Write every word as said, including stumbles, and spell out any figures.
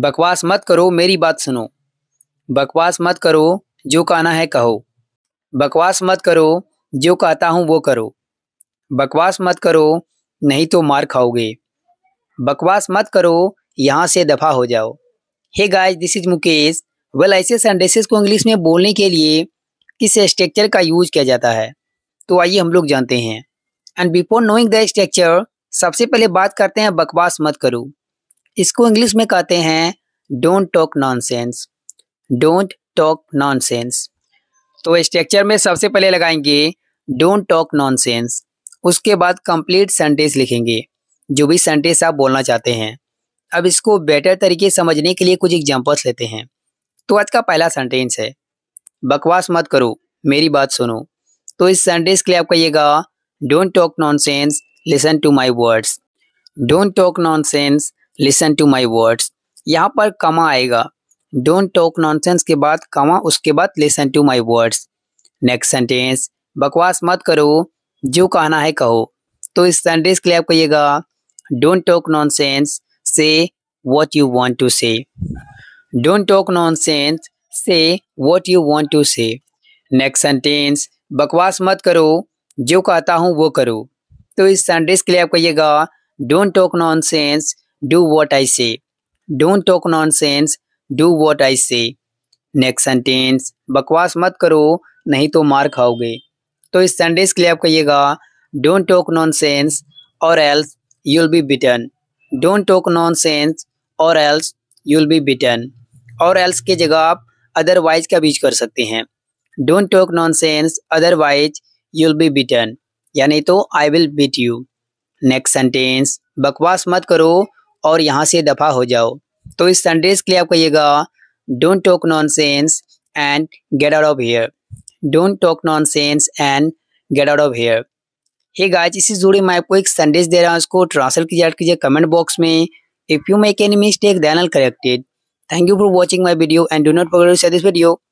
बकवास मत करो, मेरी बात सुनो। बकवास मत करो, जो कहना है कहो। बकवास मत करो, जो कहता हूँ वो करो। बकवास मत करो, नहीं तो मार खाओगे। बकवास मत करो, यहाँ से दफ़ा हो जाओ। Hey guys, this is Mukesh. Well, ऐसे सेंटेंसेस को इंग्लिश में बोलने के लिए किस स्ट्रक्चर का यूज किया जाता है, तो आइए हम लोग जानते हैं। And before knowing the structure, सबसे पहले बात करते हैं बकवास मत करो। इसको इंग्लिश में कहते हैं don't talk nonsense. Don't talk nonsense. तो स्ट्रक्चर में सबसे पहले लगाएंगे डोंट टॉक नॉनसेंस, उसके बाद कंप्लीट सेंटेंस लिखेंगे, जो भी सेंटेंस आप बोलना चाहते हैं। अब इसको बेटर तरीके समझने के लिए कुछ एग्जांपल्स लेते हैं। तो आज का पहला सेंटेंस है बकवास मत करो, मेरी बात सुनो। तो इस सेंटेंस के लिए आप कहिएगा don't talk nonsense, listen to my words. Don't talk nonsense, listen to my words. यहाँ पर कमा आएगा, डोंट टॉक नॉनसेंस के बाद कमा, उसके बाद listen to my words. Next sentence, बकवास मत करो, जो कहना है कहो। तो इस सेंटेंस के लिए आप कहिएगा don't talk nonsense, say what you want to say. Don't talk nonsense, say what you want to say. Next sentence, बकवास मत करो, जो कहता हूँ वो करो। तो इस सेंटेंस के लिए आप कहिएगा don't talk nonsense, do what I say. Don't talk nonsense, do what I say. Next sentence, बकवास मत करो, नहीं तो मार खाओगे। तो इस सेंटेंस के लिए आप कहिएगा don't talk nonsense or else you will be beaten. Don't talk nonsense or else you will be beaten. Or else की जगह आप अदरवाइज का यूज कर सकते हैं। Don't talk nonsense, otherwise you will be beaten, यानी तो I will beat you. Next sentence, बकवास मत करो और यहाँ से दफ़ा हो जाओ। तो इस सेंटेंस के लिए आप कहिएगा don't talk nonsense and get out of here. Don't talk nonsense and get out of here. Hey guys, इसी जुड़े मैं आपको एक संदेश दे रहा हूँ, उसको ट्रांसलेट कीजिए कीजिए कमेंट बॉक्स में। If you make any mistake then I will correct it. Thank you for watching my video and do not forget to share this video.